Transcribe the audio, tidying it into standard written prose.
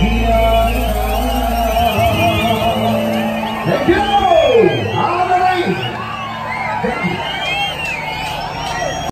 Thank you. All right. Thank you.